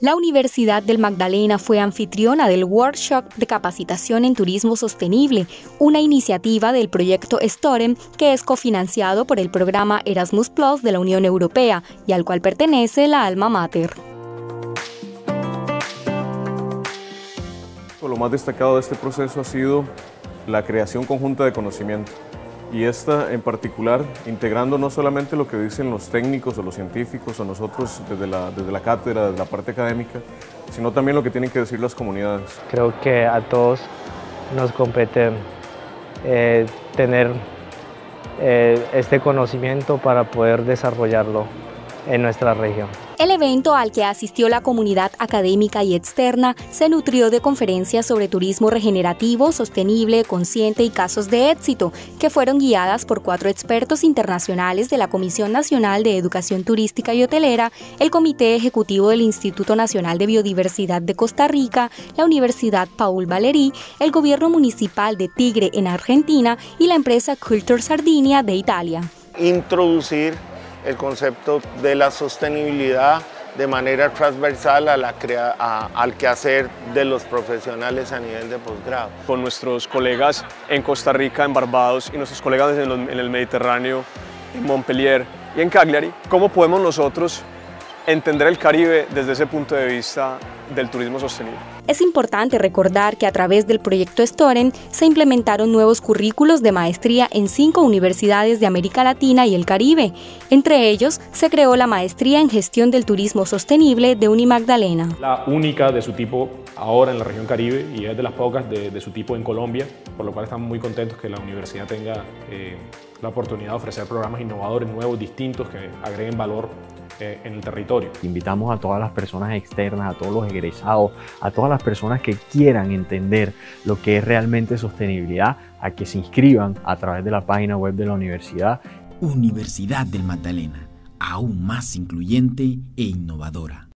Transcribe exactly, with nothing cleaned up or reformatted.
La Universidad del Magdalena fue anfitriona del workshop de capacitación en turismo sostenible, una iniciativa del proyecto STOREM que es cofinanciado por el programa Erasmus+ de la Unión Europea y al cual pertenece la alma mater. Lo más destacado de este proceso ha sido la creación conjunta de conocimiento, y esta en particular integrando no solamente lo que dicen los técnicos o los científicos o nosotros desde la, desde la cátedra, desde la parte académica, sino también lo que tienen que decir las comunidades. Creo que a todos nos compete eh, tener eh, este conocimiento para poder desarrollarlo en nuestra región. El evento al que asistió la comunidad académica y externa se nutrió de conferencias sobre turismo regenerativo, sostenible, consciente y casos de éxito, que fueron guiadas por cuatro expertos internacionales de la Comisión Nacional de Educación Turística y Hotelera, el Comité Ejecutivo del Instituto Nacional de Biodiversidad de Costa Rica, la Universidad Paul Valery, el Gobierno Municipal de Tigre en Argentina y la empresa Culture Sardinia de Italia. Introducir el concepto de la sostenibilidad de manera transversal a la crea, a, al quehacer de los profesionales a nivel de posgrado. Con nuestros colegas en Costa Rica, en Barbados, y nuestros colegas en, los, en el Mediterráneo, en Montpellier y en Cagliari, ¿cómo podemos nosotros entender el Caribe desde ese punto de vista del turismo sostenible? Es importante recordar que a través del proyecto STOREM se implementaron nuevos currículos de maestría en cinco universidades de América Latina y el Caribe. Entre ellos se creó la maestría en gestión del turismo sostenible de Unimagdalena. La única de su tipo ahora en la región Caribe, y es de las pocas de, de su tipo en Colombia, por lo cual estamos muy contentos que la universidad tenga eh, la oportunidad de ofrecer programas innovadores, nuevos, distintos, que agreguen valor en el territorio. Invitamos a todas las personas externas, a todos los egresados, a todas las personas que quieran entender lo que es realmente sostenibilidad, a que se inscriban a través de la página web de la universidad. Universidad del Magdalena, aún más incluyente e innovadora.